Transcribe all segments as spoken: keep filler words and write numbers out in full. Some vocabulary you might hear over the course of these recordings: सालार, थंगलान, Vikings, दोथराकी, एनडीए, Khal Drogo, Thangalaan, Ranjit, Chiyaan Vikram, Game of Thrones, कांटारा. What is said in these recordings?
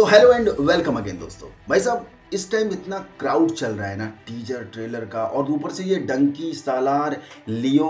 तो hello and welcome again दोस्तों। भाई साहब इस टाइम इतना क्राउड चल रहा है ना टीजर ट्रेलर का, और ऊपर से ये डंकी, सालार, लियो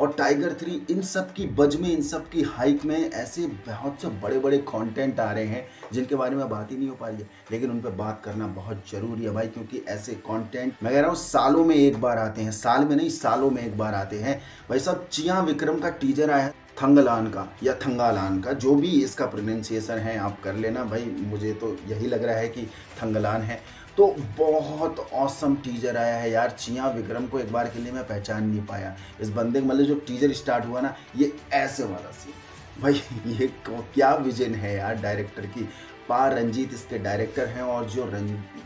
और टाइगर थ्री, इन सब की बज में, इन सब की हाइप में ऐसे बहुत से बड़े बड़े कंटेंट आ रहे हैं जिनके बारे में बात ही नहीं हो पा रही है, लेकिन उन पर बात करना बहुत ज़रूरी है भाई, क्योंकि ऐसे कंटेंट मैं कह रहा हूँ सालों में एक बार आते हैं, साल में नहीं सालों में एक बार आते हैं। भाई साहब चियां विक्रम का टीजर आया, थंगलान का या थंगालान का, जो भी इसका प्रोनंसिएशन है आप कर लेना भाई, मुझे तो यही लग रहा है कि थंगलान है। तो बहुत औसम टीजर आया है यार, चियां विक्रम को एक बार के लिए मैं पहचान नहीं पाया इस बंदे के, मतलब जो टीजर स्टार्ट हुआ ना ये ऐसे वाला सीन, भाई ये क्या विजन है यार डायरेक्टर की, पा रंजीत इसके डायरेक्टर हैं, और जो रंजीत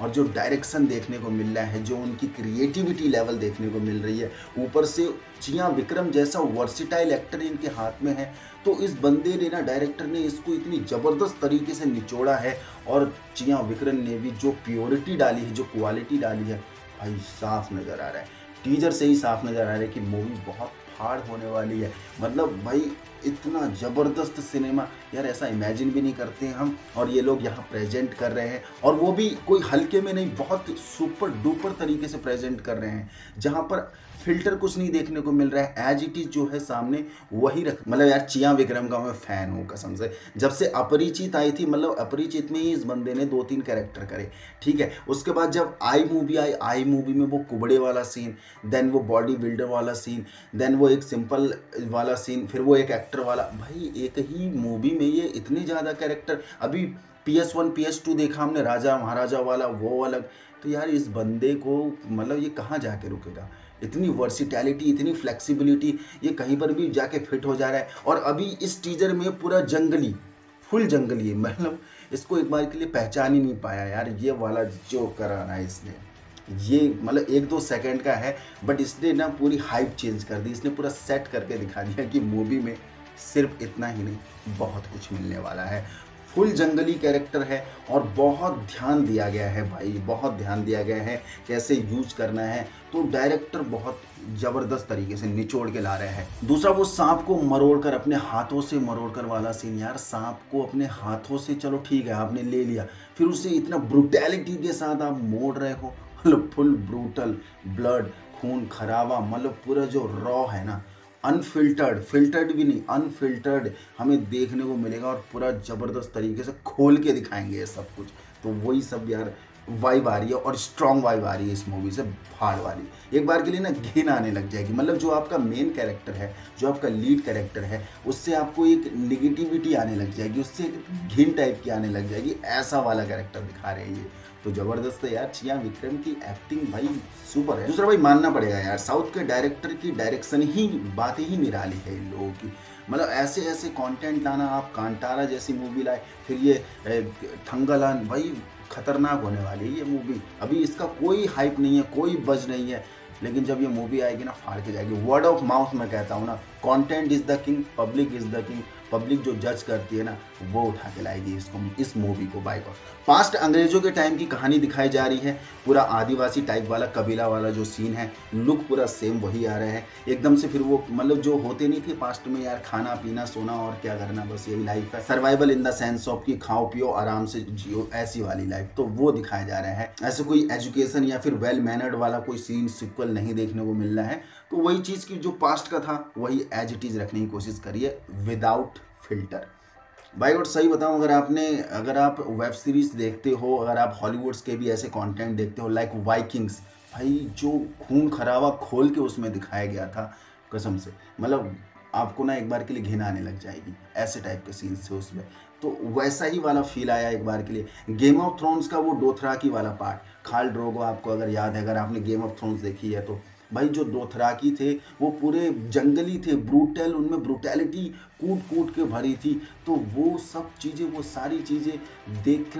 और जो डायरेक्शन देखने को मिल रहा है, जो उनकी क्रिएटिविटी लेवल देखने को मिल रही है, ऊपर से चियां विक्रम जैसा वर्सेटाइल एक्टर इनके हाथ में है, तो इस बंदे ने ना, डायरेक्टर ने इसको इतनी ज़बरदस्त तरीके से निचोड़ा है, और चियां विक्रम ने भी जो प्योरिटी डाली है, जो क्वालिटी डाली है, भाई साफ नज़र आ रहा है टीजर से ही, साफ नज़र आ रहा है कि मूवी बहुत फाड़ होने वाली है। मतलब भाई इतना ज़बरदस्त सिनेमा यार, ऐसा इमेजिन भी नहीं करते हैं हम, और ये लोग यहाँ प्रेजेंट कर रहे हैं, और वो भी कोई हल्के में नहीं, बहुत सुपर डुपर तरीके से प्रेजेंट कर रहे हैं, जहाँ पर फिल्टर कुछ नहीं देखने को मिल रहा है, एज इट इज़ जो है सामने वही रख। मतलब यार चियां विक्रम का मैं फ़ैन हूँ कसम से, जब से अपरिचित आई थी, मतलब अपरिचित में ही इस बंदे ने दो तीन कैरेक्टर करे, ठीक है, उसके बाद जब आई मूवी आई, आई मूवी में वो कुबड़े वाला सीन, देन वो बॉडी बिल्डर वाला सीन, देन वो एक सिंपल वाला सीन, फिर वो एक एक्टर वाला, भाई एक ही मूवी में ये इतने ज़्यादा कैरेक्टर। अभी P S one P S two देखा हमने, राजा महाराजा वाला, वो अलग, तो यार इस बंदे को मतलब ये कहाँ जाके रुकेगा, इतनी वर्सिटैलिटी, इतनी फ्लेक्सिबिलिटी, ये कहीं पर भी जाके फिट हो जा रहा है। और अभी इस टीजर में पूरा जंगली, फुल जंगली है, मतलब इसको एक बार के लिए पहचान ही नहीं पाया यार, ये वाला जो कराना है इसने, ये मतलब एक दो सेकंड का है, बट इसने ना पूरी हाइप चेंज कर दी, इसने पूरा सेट करके दिखा दिया कि मूवी में सिर्फ इतना ही नहीं बहुत कुछ मिलने वाला है। फुल जंगली कैरेक्टर है, और बहुत ध्यान दिया गया है भाई, बहुत ध्यान दिया गया है कैसे यूज करना है, तो डायरेक्टर बहुत ज़बरदस्त तरीके से निचोड़ के ला रहे हैं। दूसरा वो सांप को मरोड़कर, अपने हाथों से मरोड़कर वाला सीन, यार सांप को अपने हाथों से, चलो ठीक है आपने ले लिया, फिर उसे इतना ब्रूटैलिटी के साथ आप मोड़ रहे हो, मतलब फुल ब्रूटल, ब्लड, खून खराबा, मतलब पूरा जो रॉ है ना, अनफिल्टर्ड, फिल्टर्ड भी नहीं, अनफिल्टर्ड हमें देखने को मिलेगा, और पूरा ज़बरदस्त तरीके से खोल के दिखाएंगे ये सब कुछ। तो वही सब यार वाइब आ रही है, और स्ट्रॉन्ग वाइब आ रही है इस मूवी से, भाड़ वाली, एक बार के लिए ना घिन आने लग जाएगी। मतलब जो आपका मेन कैरेक्टर है, जो आपका लीड कैरेक्टर है, उससे आपको एक निगेटिविटी आने लग जाएगी, उससे एक घिन टाइप की आने लग जाएगी, ऐसा वाला कैरेक्टर दिखा रहे हैं ये, तो ज़बरदस्त है यार। चियां विक्रम की एक्टिंग भाई सुपर है। दूसरा भाई मानना पड़ेगा यार, साउथ के डायरेक्टर की डायरेक्शन ही, बातें ही निराली है इन लोगों की, मतलब ऐसे ऐसे कंटेंट लाना, आप कांटारा जैसी मूवी लाए, फिर ये थंगलान, भाई खतरनाक होने वाली है ये मूवी। अभी इसका कोई हाइप नहीं है, कोई बज नहीं है, लेकिन जब ये मूवी आएगी ना फाड़ के जाएगी, वर्ड ऑफ माउथ मैं कहता हूँ ना, content is the king, public is the king, public जो जज करती है ना वो उठा के लाएगी इसको, इस मूवी को। बाय गॉड, पास्ट अंग्रेजों के टाइम की कहानी दिखाई जा रही है, पूरा आदिवासी टाइप वाला, कबीला वाला जो सीन है, लुक पूरा सेम वही आ रहा है एकदम से, फिर वो मतलब जो होते नहीं थे पास्ट में यार, खाना पीना सोना और क्या करना, बस यही लाइफ है, survival in the sense of की खाओ पियो आराम से जियो, ऐसी वाली लाइफ, तो वो दिखाया जा रहा है। ऐसे कोई एजुकेशन या फिर वेल मैनर्ड वाला कोई सीन, सिक्वल नहीं देखने को मिल रहा है, तो वही चीज़ की जो पास्ट का था वही एज इट इज़ रखने की कोशिश करिए, विदाउट फिल्टर। भाई और सही बताऊं, अगर आपने, अगर आप वेब सीरीज़ देखते हो, अगर आप हॉलीवुड्स के भी ऐसे कंटेंट देखते हो, लाइक वाइकिंग्स, भाई जो खून खराबा खोल के उसमें दिखाया गया था, कसम से मतलब आपको ना एक बार के लिए घिन आने लग जाएगी, ऐसे टाइप के सीन्स थे उसमें, तो वैसा ही वाला फील आया एक बार के लिए। गेम ऑफ थ्रोन्स का वो डोथराकी वाला पार्ट, खाल ड्रोगो, आपको अगर याद है, अगर आपने गेम ऑफ थ्रोन्स देखी है, तो भाई जो दोथराकी थे वो पूरे जंगली थे, ब्रूटल, उनमें ब्रूटैलिटी कूट कूट के भरी थी, तो वो सब चीज़ें, वो सारी चीज़ें देख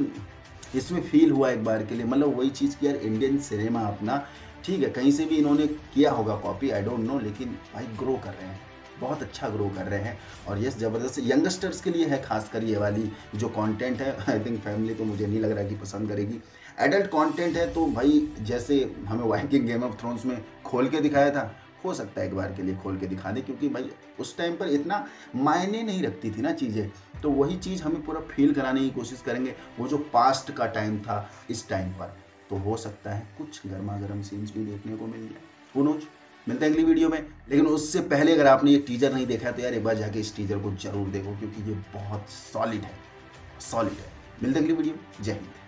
इसमें फील हुआ एक बार के लिए, मतलब वही चीज़ की यार इंडियन सिनेमा अपना, ठीक है, कहीं से भी इन्होंने किया होगा कॉपी, आई डोंट नो, लेकिन भाई ग्रो कर रहे हैं, बहुत अच्छा ग्रो कर रहे हैं, और यस ज़बरदस्त यंगस्टर्स के लिए है, खासकर ये वाली जो कंटेंट है, आई थिंक फैमिली तो मुझे नहीं लग रहा कि पसंद करेगी। एडल्ट कंटेंट है तो भाई जैसे हमें वाइकिंग गेम ऑफ थ्रोन्स में खोल के दिखाया था, हो सकता है एक बार के लिए खोल के दिखा दे, क्योंकि भाई उस टाइम पर इतना मायने नहीं रखती थी ना चीज़ें, तो वही चीज़ हमें पूरा फील कराने की कोशिश करेंगे, वो जो पास्ट का टाइम था इस टाइम पर। तो हो सकता है कुछ गर्मा गर्म सीन्स भी देखने को मिल जाए, हू नोज़। मिलते हैं अगली वीडियो में, लेकिन उससे पहले अगर आपने ये टीजर नहीं देखा है तो यार एक बार जाके इस टीजर को जरूर देखो, क्योंकि ये बहुत सॉलिड है सॉलिड है मिलते हैं अगली वीडियो में। जय हिंद।